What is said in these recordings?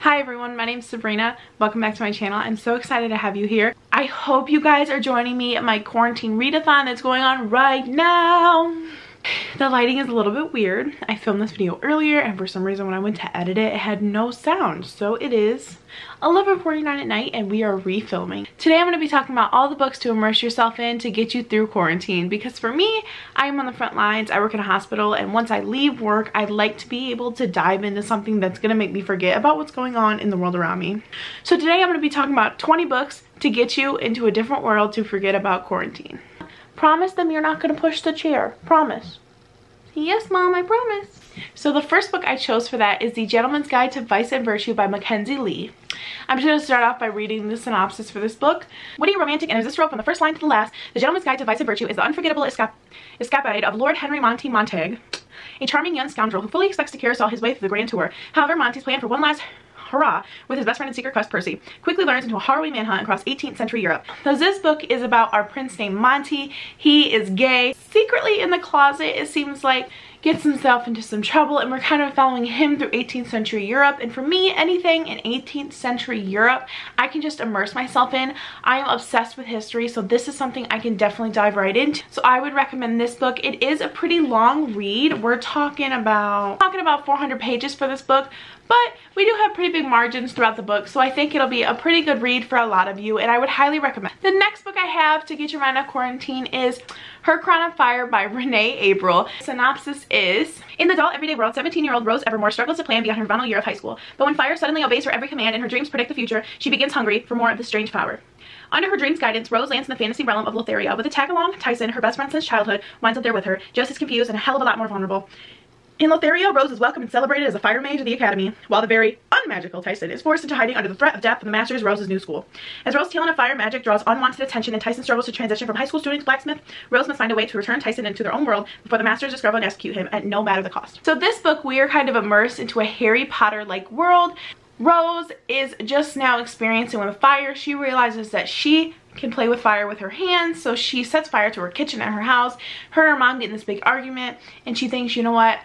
Hi everyone, my name's Sabrina. Welcome back to my channel. I'm so excited to have you here. I hope you guys are joining me at my quarantine readathon that's going on right now. The lighting is a little bit weird. I filmed this video earlier and for some reason when I went to edit it, it had no sound. So it is 11:49 at night and we are refilming. Today I'm going to be talking about all the books to immerse yourself in to get you through quarantine, because for me, I'm on the front lines. I work in a hospital, and once I leave work, I'd like to be able to dive into something that's going to make me forget about what's going on in the world around me. So today I'm going to be talking about 20 books to get you into a different world to forget about quarantine. Promise them you're not going to push the chair. Promise. Yes, Mom, I promise. So the first book I chose for that is The Gentlemans Guide to Vice and Virtue by Mackenzie Lee. I'm just going to start off by reading the synopsis for this book. Witty, romantic, and resistant from the first line to the last, The Gentleman's Guide to Vice and Virtue is the unforgettable escapade of Lord Henry Monty Montague, a charming young scoundrel who fully expects to carousel his way through the grand tour. However, Monty's plan for one last hurrah with his best friend and secret crush Percy quickly learns into a harrowing manhunt across 18th century Europe. So this book is about our prince named Monty. He is gay, secretly in the closet, it seems like, gets himself into some trouble, and we're kind of following him through 18th century Europe. And for me, anything in 18th century Europe, I can just immerse myself in. I am obsessed with history, so this is something I can definitely dive right into. So I would recommend this book. It is a pretty long read. We're talking about 400 pages for this book, but we do have pretty big margins throughout the book, so I think it'll be a pretty good read for a lot of you, and I would highly recommend. The next book I have to get your mind off quarantine is Her Crown of Fire by Renee Abril. Synopsis is, in the dull everyday world, 17-year-old Rose Evermore struggles to plan beyond her final year of high school, but when fire suddenly obeys her every command and her dreams predict the future, she begins hungry for more of this strange power. Under her dream's guidance, Rose lands in the fantasy realm of Lotharia with a tag-along Tyson, her best friend since childhood, winds up there with her, just as confused and a hell of a lot more vulnerable. In Lotharia, Rose is welcomed and celebrated as a fire mage of the academy, while the very unmagical Tyson is forced into hiding under the threat of death from the masters of Rose's new school. As Rose's talent of fire magic draws unwanted attention and Tyson struggles to transition from high school student to blacksmith, Rose must find a way to return Tyson into their own world before the masters discover and execute him at no matter the cost. So this book, we are kind of immersed into a Harry Potter-like world. Rose is just now experiencing with fire. She realizes that she can play with fire with her hands, so she sets fire to her kitchen at her house. Her and her mom get in this big argument, and she thinks, you know what?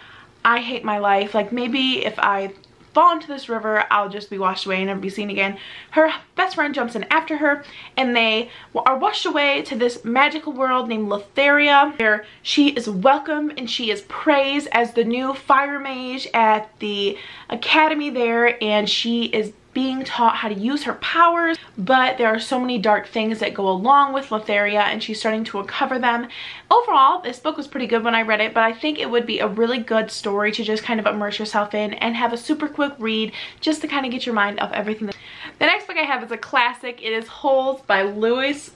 I hate my life. Like, maybe if I fall into this river, I'll just be washed away and never be seen again. Her best friend jumps in after her, and they are washed away to this magical world named Lotharia, where she is welcome and she is praised as the new fire mage at the academy there, and she is being taught how to use her powers. But there are so many dark things that go along with Lotharia, and she's starting to uncover them. Overall, this book was pretty good when I read it, but I think it would be a really good story to just kind of immerse yourself in and have a super quick read just to kind of get your mind off everything. The next book I have is a classic. It is Holes by Lewis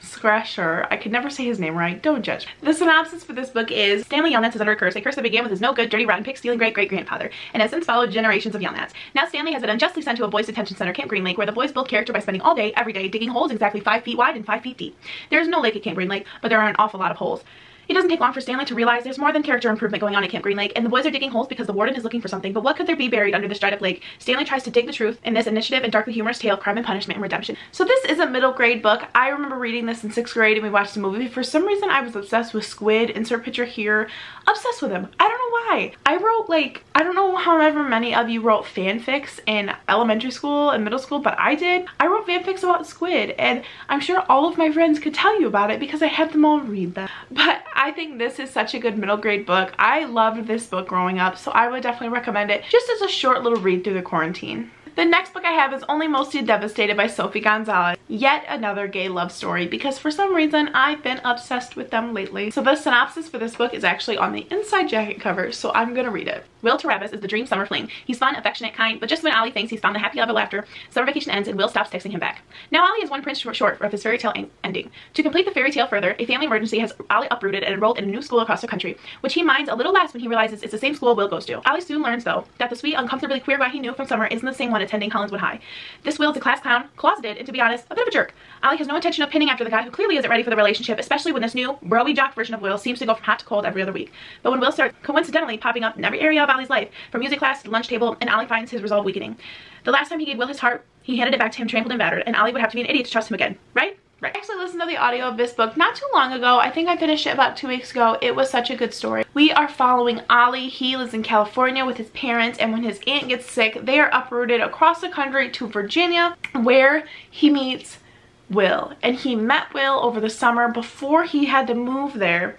Sachar. I could never say his name right. Don't judge. The synopsis for this book is, Stanley Yelnats is under a curse that began with his no good, dirty, rotten, pig-stealing great-great-grandfather, and has since followed generations of Yelnats. Now Stanley has been unjustly sent to a boys' detention center, Camp Green Lake, where the boys build character by spending all day, every day, digging holes exactly 5 feet wide and 5 feet deep. There is no lake at Camp Green Lake, but there are an awful lot of holes. It doesn't take long for Stanley to realize there's more than character improvement going on at Camp Green Lake, and the boys are digging holes because the warden is looking for something, but what could there be buried under this dried up lake? Stanley tries to dig the truth in this initiative and darkly humorous tale of crime and punishment and redemption. So this is a middle grade book. I remember reading this in 6th grade and we watched the movie. For some reason I was obsessed with squid, insert picture here, obsessed with him. I don't know why. I wrote, like, I don't know however many of you wrote fanfics in elementary school and middle school, but I did. I wrote fanfics about squid, and I'm sure all of my friends could tell you about it because I had them all read them. But I think this is such a good middle grade book. I loved this book growing up, so I would definitely recommend it just as a short little read through the quarantine. The next book I have is Only Mostly Devastated by Sophie Gonzalez. Yet another gay love story, because for some reason I've been obsessed with them lately. So the synopsis for this book is actually on the inside jacket cover, so I'm gonna read it. Will Tarabbas is the dream summer fling. He's fun, affectionate, kind, but just when Ollie thinks he's found the happy level after, summer vacation ends and Will stops texting him back. Now Ollie is one prince short of his fairy tale ending. To complete the fairy tale further, a family emergency has Ollie uprooted and enrolled in a new school across the country, which he minds a little less when he realizes it's the same school Will goes to. Ollie soon learns, though, that the sweet, uncomfortably queer guy he knew from summer isn't the same one attending Collinswood High. This Will is a class clown, closeted, and to be honest, a bit of a jerk. Ollie has no intention of pinning after the guy who clearly isn't ready for the relationship, especially when this new, bro-y jock version of Will seems to go from hot to cold every other week. But when Will starts coincidentally popping up in every area of Ollie's life, from music class to lunch table, and Ollie finds his resolve weakening. The last time he gave Will his heart, he handed it back to him trampled and battered, and Ollie would have to be an idiot to trust him again, right? Right. I actually listened to the audio of this book not too long ago. I think I finished it about 2 weeks ago. It was such a good story. We are following Ollie. He lives in California with his parents, and when his aunt gets sick, they are uprooted across the country to Virginia, where he meets Will. And he met Will over the summer before he had to move there,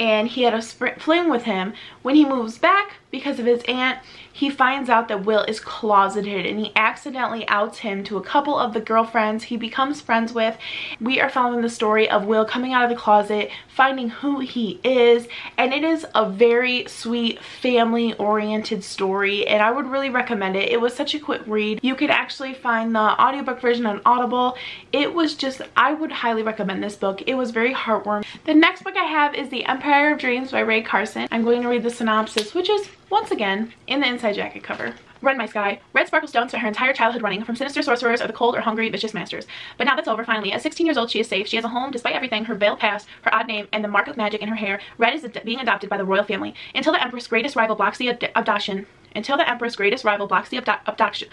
and he had a fling with him. When he moves back because of his aunt, he finds out that Will is closeted, and he accidentally outs him to a couple of the girlfriends he becomes friends with. We are following the story of Will coming out of the closet, finding who he is, and it is a very sweet, family-oriented story, and I would really recommend it. It was such a quick read. You could actually find the audiobook version on Audible. It was just, I would highly recommend this book. It was very heartwarming. The next book I have is The Empire of Dreams by Ray Carson. I'm going to read the synopsis, which is, once again, in the inside jacket cover. Run, my sky. Red Sparkle Stone spent her entire childhood running from sinister sorcerers or the cold or hungry vicious masters. But now that's over, finally. At 16 years old, she is safe. She has a home despite everything, her veiled past, her odd name, and the mark of magic in her hair. Red is being adopted by the royal family. Until the Empress' greatest rival blocks the abduction. Until the Empress's greatest rival blocks the adoption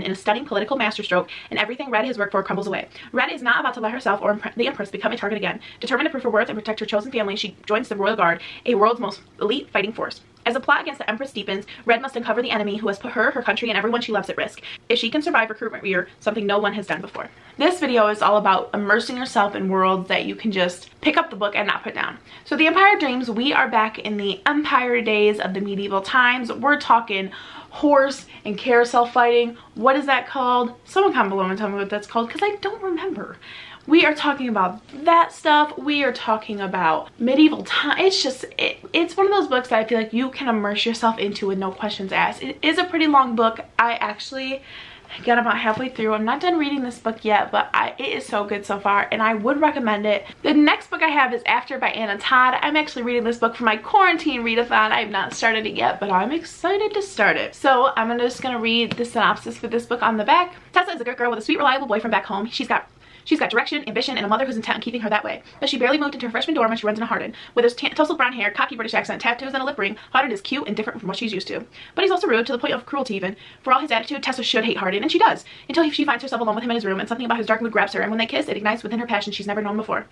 in a stunning political masterstroke, and everything Red has worked for crumbles away. Red is not about to let herself or the Empress become a target again. Determined to prove her worth and protect her chosen family, she joins the Royal Guard, a world's most elite fighting force. As the plot against the Empress deepens, Red must uncover the enemy who has put her, her country, and everyone she loves at risk. If she can survive recruitment year, something no one has done before. This video is all about immersing yourself in worlds that you can just pick up the book and not put down. So The Empire of Dreams, we are back in the Empire days of the medieval times. We're talking horse and carousel fighting. What is that called? Someone comment below and tell me what that's called, because I don't remember. We are talking about that stuff. We are talking about medieval time. It's just, it's one of those books that I feel like you can immerse yourself into with no questions asked. It is a pretty long book. I actually got about halfway through. I'm not done reading this book yet, but it is so good so far, and I would recommend it. The next book I have is After by Anna Todd. I'm actually reading this book for my quarantine readathon. I have not started it yet, but I'm excited to start it. So I'm just going to read the synopsis for this book on the back. Tessa is a good girl with a sweet, reliable boyfriend back home. She's got direction, ambition, and a mother who's intent on keeping her that way. But she barely moved into her freshman dorm when she runs into Hardin. With his tousled brown hair, cocky British accent, tattoos, and a lip ring, Hardin is cute and different from what she's used to. But he's also rude, to the point of cruelty even. For all his attitude, Tessa should hate Hardin, and she does. Until she finds herself alone with him in his room, and something about his dark mood grabs her, and when they kiss, it ignites within her passion she's never known before.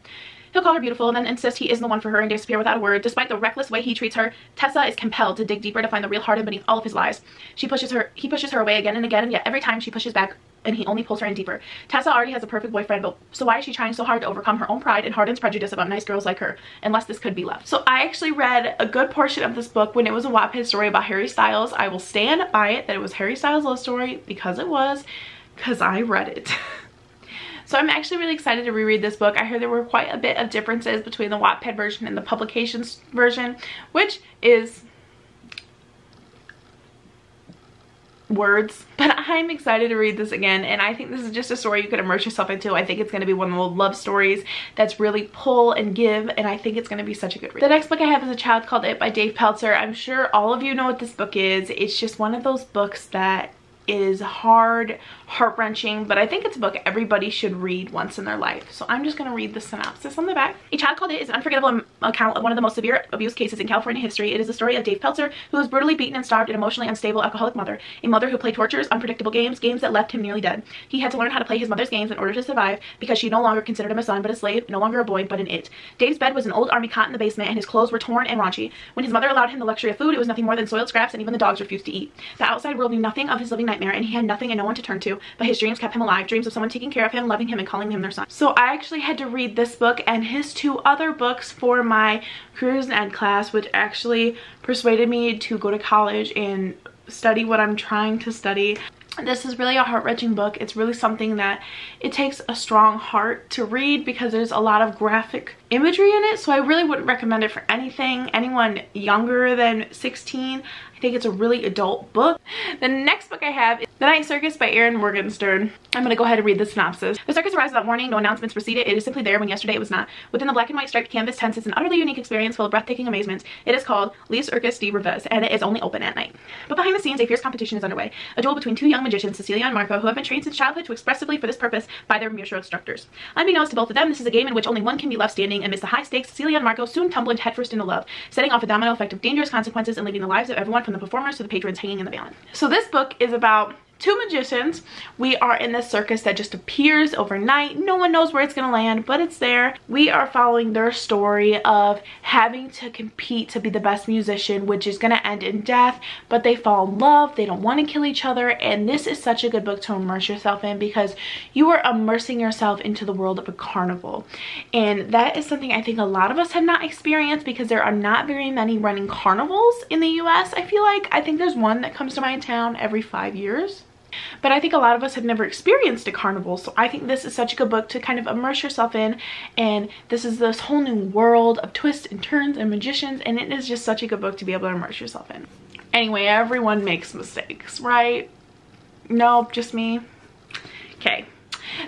He'll call her beautiful and then insist he isn't the one for her and disappear without a word. Despite the reckless way he treats her, Tessa is compelled to dig deeper to find the real Hardin beneath all of his lies. He pushes her away again and again, and yet every time she pushes back, and he only pulls her in deeper. Tessa already has a perfect boyfriend, but so why is she trying so hard to overcome her own pride and Hardin's prejudice about nice girls like her, unless this could be love? So I actually read a good portion of this book when it was a Wattpad story about Harry Styles. I will stand by it that it was Harry Styles' love story, because it was, because I read it. So I'm actually really excited to reread this book. I heard there were quite a bit of differences between the Wattpad version and the publications version, which is words, but I'm excited to read this again, and I think this is just a story you can immerse yourself into. I think it's going to be one of the love stories that's really pull and give, and I think it's going to be such a good read. The next book I have is A Child Called It by Dave Pelzer. I'm sure all of you know what this book is. It's just one of those books that is hard, heart-wrenching, but I think it's a book everybody should read once in their life. So I'm just going to read the synopsis on the back. A Child Called It is an unforgettable account of one of the most severe abuse cases in California history. It is the story of Dave Pelzer, who was brutally beaten and starved, an emotionally unstable alcoholic mother, a mother who played torturous, unpredictable games that left him nearly dead. He had to learn how to play his mother's games in order to survive, because she no longer considered him a son but a slave, no longer a boy but an it. Dave's bed was an old army cot in the basement, and his clothes were torn and raunchy. When his mother allowed him the luxury of food, it was nothing more than soiled scraps, and even the dogs refused to eat. The outside world knew nothing of his living nightmare, and he had nothing and no one to turn to, but his dreams kept him alive, dreams of someone taking care of him, loving him, and calling him their son. So I actually had to read this book and his two other books for my careers and ed class, which actually persuaded me to go to college and study what I'm trying to study. This is really a heart-wrenching book. It's really something that it takes a strong heart to read, because there's a lot of graphic imagery in it, so I really wouldn't recommend it for anyone younger than 16. I think it's a really adult book. The next book I have is The Night Circus by Erin Morgenstern. I'm going to go ahead and read the synopsis. The circus arrives without warning, no announcements precede it. It is simply there when yesterday it was not. Within the black and white striped canvas tents is an utterly unique experience full of breathtaking amazements. It is called Le Circus de Rêves, and it is only open at night. But behind the scenes, a fierce competition is underway. A duel between two young magicians, Cecilia and Marco, who have been trained since childhood to expressively for this purpose by their mutual instructors. Unbeknownst to both of them, this is a game in which only one can be left standing. Amidst the high stakes, Cecilia and Marco soon tumble headfirst into love, setting off a domino effect of dangerous consequences and leaving the lives of everyone from the performers to the patrons hanging in the balance. So this book is about two magicians. We are in this circus that just appears overnight. No one knows where it's gonna land, but it's there. We are following their story of having to compete to be the best musician, which is gonna end in death, but they fall in love. They don't want to kill each other, and this is such a good book to immerse yourself in because you are immersing yourself into the world of a carnival, and that is something I think a lot of us have not experienced because there are not very many running carnivals in the US. I feel like I think there's one that comes to my town every 5 years. But I think a lot of us have never experienced a carnival, so I think this is such a good book to kind of immerse yourself in, and this is this whole new world of twists and turns and magicians, and it is just such a good book to be able to immerse yourself in. Anyway, everyone makes mistakes, right? Nope, just me. Okay.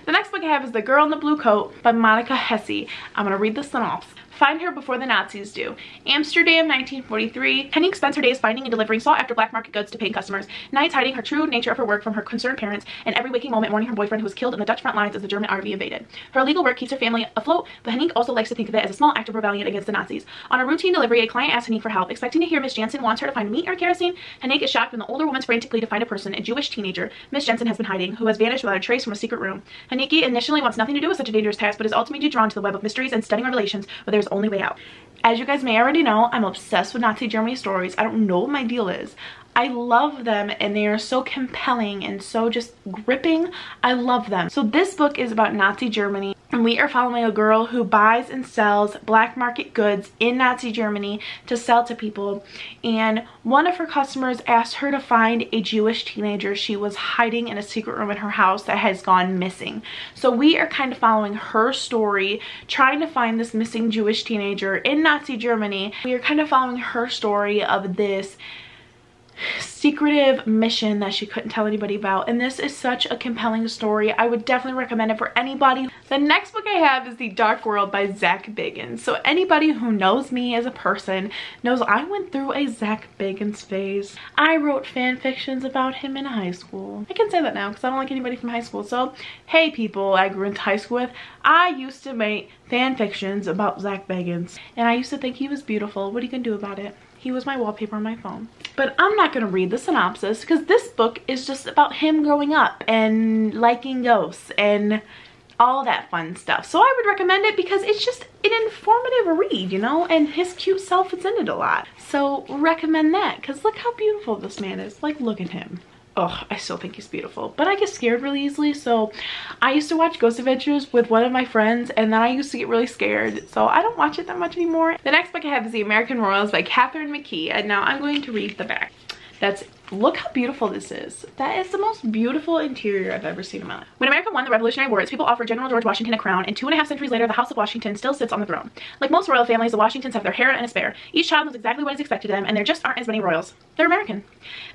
The next book I have is The Girl in the Blue Coat by Monica Hesse. I'm going to read the synopsis. Find her before the Nazis do. Amsterdam, 1943. Henning spends her days finding and delivering sought-after black market goods to paying customers, nights hiding her true nature of her work from her concerned parents, and every waking moment warning her boyfriend who was killed in the Dutch front lines as the German army invaded. Her illegal work keeps her family afloat, but Henning also likes to think of it as a small act of rebellion against the Nazis. On a routine delivery, a client asks Henning for help, expecting to hear Miss Jansen wants her to find meat or kerosene. Henning is shocked when the older woman's frantically to find a person, a Jewish teenager Miss Jensen has been hiding, who has vanished without a trace from a secret room. Henning initially wants nothing to do with such a dangerous task, but is ultimately drawn to the web of mysteries and stunning revelations where there's only way out. As you guys may already know, I'm obsessed with Nazi Germany stories. I don't know what my deal is. I love them, and they are so compelling and so just gripping. I love them. So this book is about Nazi Germany, and we are following a girl who buys and sells black market goods in Nazi Germany to sell to people, and one of her customers asked her to find a Jewish teenager she was hiding in a secret room in her house that has gone missing. So we are kind of following her story, trying to find this missing Jewish teenager in Nazi Germany. We are kind of following her story of this secretive mission that she couldn't tell anybody about, and this is such a compelling story. I would definitely recommend it for anybody. The next book I have is The Dark World by Zach Bagans. So anybody who knows me as a person knows I went through a Zach Bagans phase. I wrote fan fictions about him in high school. I can say that now because I don't like anybody from high school. So hey, people I grew into high school with, I used to make fan fictions about Zach Bagans, and I used to think he was beautiful. What are you gonna do about it? He was my wallpaper on my phone. But I'm not gonna read the synopsis because this book is just about him growing up and liking ghosts and all that fun stuff. So I would recommend it because it's just an informative read, you know, and his cute self is in it a lot. So recommend that because look how beautiful this man is. Like, look at him. Oh, I still think he's beautiful, but I get scared really easily. So I used to watch Ghost Adventures with one of my friends, and then I used to get really scared, so I don't watch it that much anymore. The next book I have is The American Royals by Catherine McKee, and now I'm going to read the back. That's it. Look how beautiful this is. That is the most beautiful interior I've ever seen in my life. When America won the Revolutionary War, its people offered General George Washington a crown, and 2.5 centuries later, the House of Washington still sits on the throne. Like most royal families, the Washingtons have their hair in a spare. Each child knows exactly what is expected of them, and there just aren't as many royals. They're American.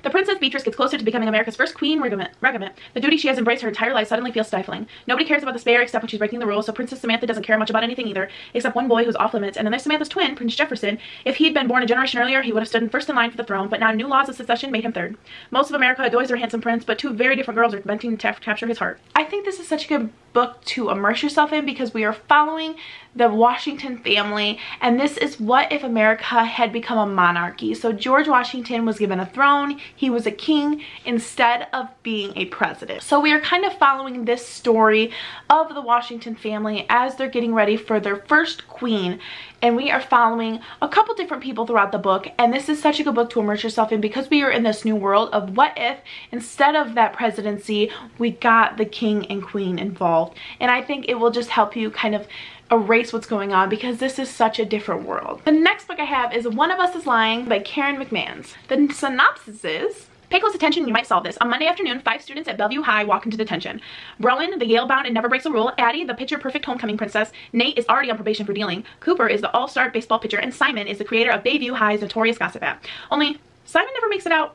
The Princess Beatrice gets closer to becoming America's first queen regiment. The duty she has embraced her entire life suddenly feels stifling. Nobody cares about the spare except when she's breaking the rules, so Princess Samantha doesn't care much about anything either, except one boy who's off limits, and then there's Samantha's twin, Prince Jefferson. If he'd been born a generation earlier, he would have stood first in line for the throne, but now new laws of succession made him third. Most of America adores their handsome prince, but two very different girls are attempting to capture his heart. I think this is such a good book to immerse yourself in because we are following the Washington family, and this is what if America had become a monarchy. So George Washington was given a throne, he was a king instead of being a president. So we are kind of following this story of the Washington family as they're getting ready for their first queen, and we are following a couple different people throughout the book, and this is such a good book to immerse yourself in because we are in this new world of what if instead of that presidency we got the king and queen involved, and I think it will just help you kind of erase what's going on because this is such a different world. The next book I have is One of Us is Lying by Karen McManus. The synopsis is: pay close attention, you might solve this. On Monday afternoon, 5 students at Bellevue High walk into detention. Rowan, the Yale-bound and never breaks a rule. Addie, the picture-perfect homecoming princess. Nate is already on probation for dealing. Cooper is the all-star baseball pitcher, and Simon is the creator of Bayview High's notorious gossip app. Only Simon never makes it out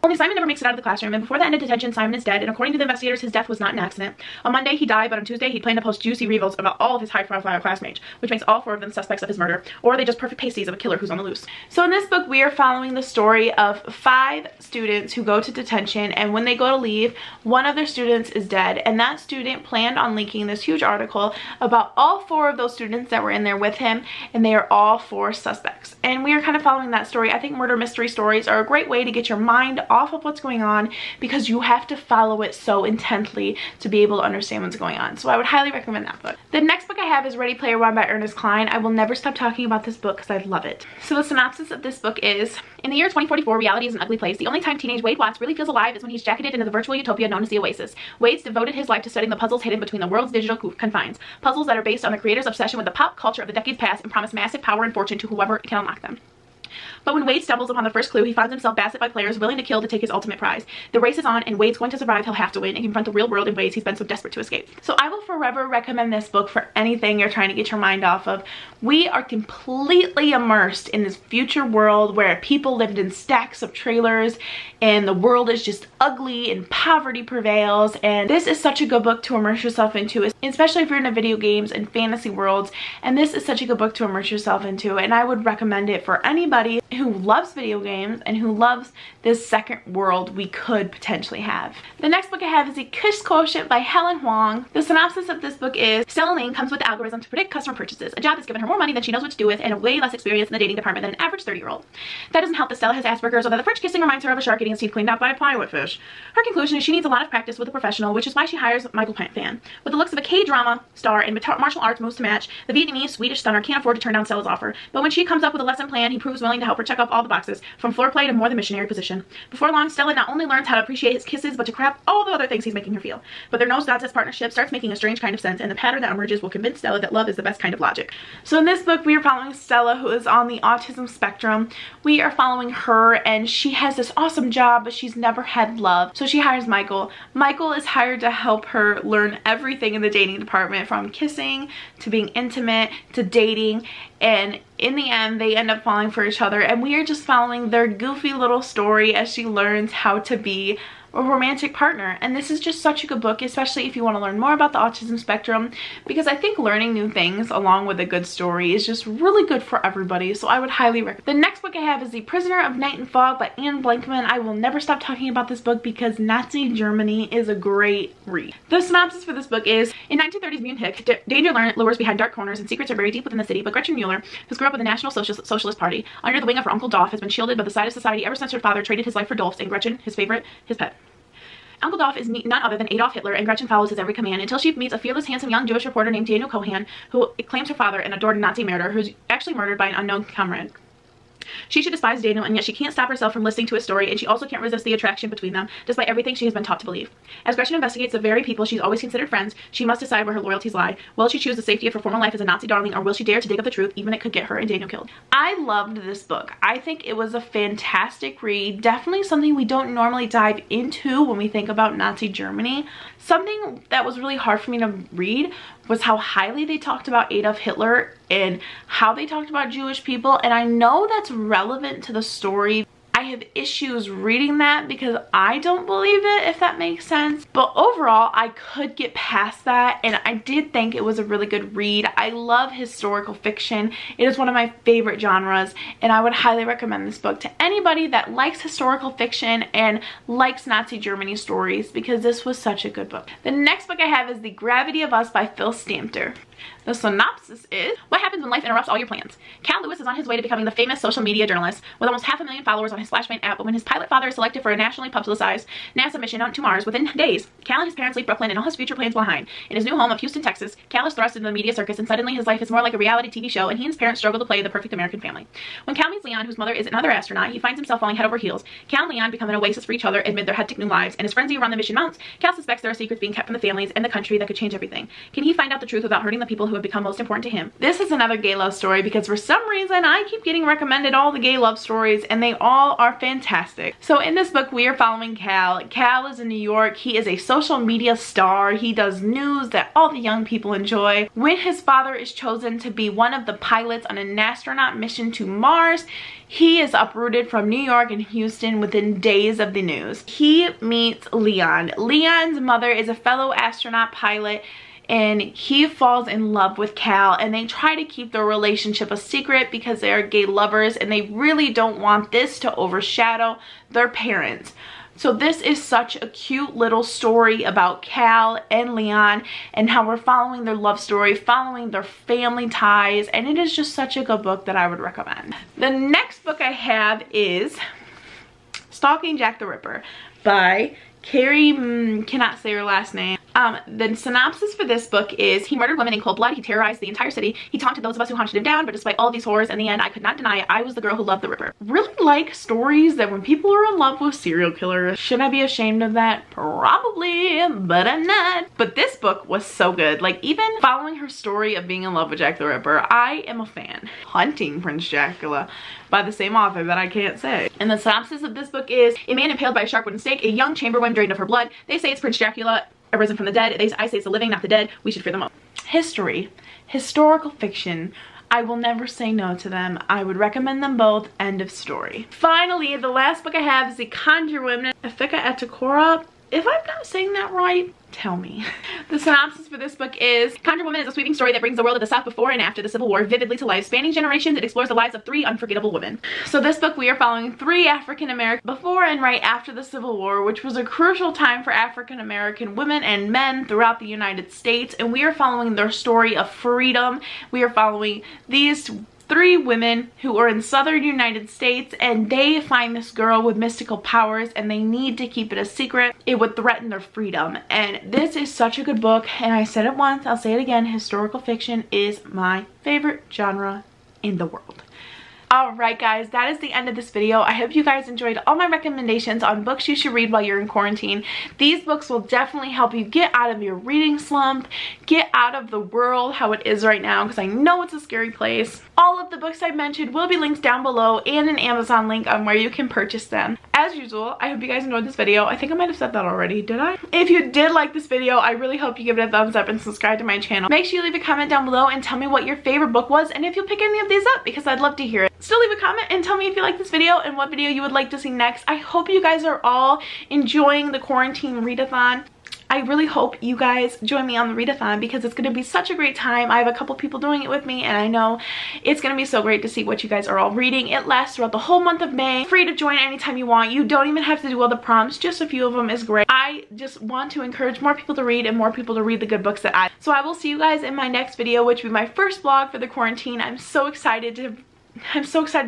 of the classroom, and before the end of detention, Simon is dead, and according to the investigators, his death was not an accident. On Monday, he died, but on Tuesday, he planned to post juicy reveals about all of his high-profile classmates, which makes all 4 of them suspects of his murder, or are they just perfect pasties of a killer who's on the loose? So in this book, we are following the story of 5 students who go to detention, and when they go to leave, one of their students is dead, and that student planned on leaking this huge article about all 4 of those students that were in there with him, and they are all 4 suspects. And we are kind of following that story. I think murder mystery stories are a great way way to get your mind off of what's going on, because you have to follow it so intently to be able to understand what's going on. So I would highly recommend that book. The next book I have is Ready Player One by Ernest Cline. I will never stop talking about this book because I love it. So the synopsis of this book is, in the year 2044, reality is an ugly place. The only time teenage Wade Watts really feels alive is when he's jacketed into the virtual utopia known as the Oasis. Wade's devoted his life to studying the puzzles hidden between the world's digital confines, puzzles that are based on the creator's obsession with the pop culture of the decades past and promise massive power and fortune to whoever can unlock them. But when Wade stumbles upon the first clue, he finds himself bested by players willing to kill to take his ultimate prize. The race is on, and Wade's going to survive. He'll have to win and confront the real world in ways he's been so desperate to escape. So I will forever recommend this book for anything you're trying to get your mind off of. We are completely immersed in this future world where people lived in stacks of trailers and the world is just ugly and poverty prevails, and this is such a good book to immerse yourself into, especially if you're into video games and fantasy worlds. And this is such a good book to immerse yourself into, and I would recommend it for anybody who loves video games and who loves this second world we could potentially have. The next book I have is The Kiss Quotient by Helen Huang. The synopsis of this book is, Stellane comes with the algorithm to predict customer purchases, a job that's given her more money than she knows what to do with, and a way less experience in the dating department than an average 30-year-old. That doesn't help that Stella has Asperger's, or that the French kissing reminds her of a shark getting his teeth cleaned out by a piratefish. Her conclusion is she needs a lot of practice with a professional, which is why she hires Michael Fan. With the looks of a K-drama star and martial arts moves to match, the Vietnamese-Swedish stunner can't afford to turn down Stella's offer, but when she comes up with a lesson plan, he proves willing to help her check off all the boxes, from floor play to more the missionary position. Before long, Stella not only learns how to appreciate his kisses, but to crap all the other things he's making her feel. But their nose-goddess partnership starts making a strange kind of sense, and the pattern that emerges will convince Stella that love is the best kind of logic. So in this book, we are following Stella, who is on the autism spectrum. We are following her, and she has this awesome job, but she's never had love. So she hires Michael. Michael is hired to help her learn everything in the dating department, from kissing to being intimate to dating, and in the end they end up falling for each other, and we are just following their goofy little story as she learns how to be a romantic partner. And this is just such a good book, especially if you want to learn more about the autism spectrum, because I think learning new things along with a good story is just really good for everybody, so I would highly recommend. The next book I have is The Prisoner of Night and Fog by Anne Blankman. I will never stop talking about this book because Nazi Germany is a great read. The synopsis for this book is, in 1930s Munich, danger lures behind dark corners and secrets are buried deep within the city, but Gretchen Mueller, who's grown up with the National Socialist Party, under the wing of her Uncle Dolph, has been shielded by the side of society ever since her father traded his life for Dolph's and Gretchen, his favorite, his pet. Uncle Dolph is none other than Adolf Hitler, and Gretchen follows his every command until she meets a fearless, handsome young Jewish reporter named Daniel Cohan, who claims her father, an adored Nazi murderer who's actually murdered by an unknown comrade. She should despise Daniel, and yet she can't stop herself from listening to his story, and she also can't resist the attraction between them, despite everything she has been taught to believe. As Gretchen investigates the very people she's always considered friends, she must decide where her loyalties lie. Will she choose the safety of her former life as a Nazi darling, or will she dare to dig up the truth, even it could get her and Daniel killed? I loved this book. I think it was a fantastic read, definitely something we don't normally dive into when we think about Nazi Germany. Something that was really hard for me to read was how highly they talked about Adolf Hitler and how they talked about Jewish people, and I know that's relevant to the story. I have issues reading that because I don't believe it, if that makes sense, but overall I could get past that, and I did think it was a really good read. I love historical fiction. It is one of my favorite genres, and I would highly recommend this book to anybody that likes historical fiction and likes Nazi Germany stories, because this was such a good book. The next book I have is The Gravity of Us by Phil Stamper. The synopsis is, what happens when life interrupts all your plans? Cal Lewis is on his way to becoming the famous social media journalist with almost 500,000 followers on his Flashman app, but when his pilot father is selected for a nationally publicized NASA mission to Mars within days, Cal and his parents leave Brooklyn and all his future plans behind. In his new home of Houston, Texas, Cal is thrust into the media circus, and suddenly his life is more like a reality TV show, and he and his parents struggle to play the perfect American family. When Cal meets Leon, whose mother is another astronaut, he finds himself falling head over heels. Cal and Leon become an oasis for each other amid their hectic new lives, and as frenzy around the mission mounts, Cal suspects there are secrets being kept from the families and the country that could change everything. Can he find out the truth without hurting the people who have become most important to him? This is another gay love story, because for some reason I keep getting recommended all the gay love stories, and they all are fantastic. So in this book we are following Cal. Cal is in New York. He is a social media star. He does news that all the young people enjoy. When his father is chosen to be one of the pilots on an astronaut mission to Mars, he is uprooted from New York and Houston within days of the news. He meets Leon. Leon's mother is a fellow astronaut pilot, and he falls in love with Cal, and they try to keep their relationship a secret because they are gay lovers and they really don't want this to overshadow their parents. So this is such a cute little story about Cal and Leon and how we're following their love story, following their family ties, and it is just such a good book that I would recommend. The next book I have is Stalking Jack the Ripper by Carrie, cannot say her last name. The synopsis for this book is, he murdered women in cold blood, he terrorized the entire city, he taunted those of us who hunted him down, but despite all of these horrors, in the end, I could not deny it, I was the girl who loved the Ripper. Really like stories that when people are in love with serial killers. Should I be ashamed of that? Probably, but I'm not. But this book was so good. Like, even following her story of being in love with Jack the Ripper, I am a fan. Hunting Prince Dracula by the same author that I can't say. And the synopsis of this book is, a man impaled by a sharp wooden stake, a young chambermaid drained of her blood, they say it's Prince Dracula, arisen from the dead. I say it's the living, not the dead. We should fear them all. History. Historical fiction. I will never say no to them. I would recommend them both. End of story. Finally, the last book I have is The Conjure Women. Efika Etekora. If I'm not saying that right, tell me. The synopsis for this book is, Conjure Woman is a sweeping story that brings the world of the South before and after the Civil War vividly to life. Spanning generations, it explores the lives of three unforgettable women. So this book, we are following three African-American before and right after the Civil War, which was a crucial time for African-American women and men throughout the United States. And we are following their story of freedom. We are following these three women who are in southern United States, and they find this girl with mystical powers and they need to keep it a secret. It would threaten their freedom. And this is such a good book, and I said it once, I'll say it again, historical fiction is my favorite genre in the world. Alright guys, that is the end of this video. I hope you guys enjoyed all my recommendations on books you should read while you're in quarantine. These books will definitely help you get out of your reading slump, get out of the world how it is right now, because I know it's a scary place. All of the books I mentioned will be linked down below, and an Amazon link on where you can purchase them. As usual, I hope you guys enjoyed this video. I think I might have said that already, did I? If you did like this video, I really hope you give it a thumbs up and subscribe to my channel. Make sure you leave a comment down below and tell me what your favorite book was, and if you'll pick any of these up, because I'd love to hear it. Still leave a comment and tell me if you like this video and what video you would like to see next. I hope you guys are all enjoying the quarantine readathon. I really hope you guys join me on the readathon because it's going to be such a great time. I have a couple people doing it with me, and I know it's going to be so great to see what you guys are all reading. It lasts throughout the whole month of May. Free to join anytime you want. You don't even have to do all the prompts. Just a few of them is great. I just want to encourage more people to read and more people to read the good books that So I will see you guys in my next video, which will be my first vlog for the quarantine. I'm so excited to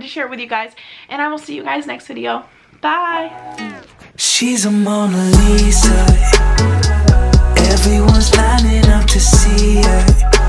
share it with you guys, and I will see you guys next video. Bye! She's a Mona Lisa. Everyone's lining up to see her.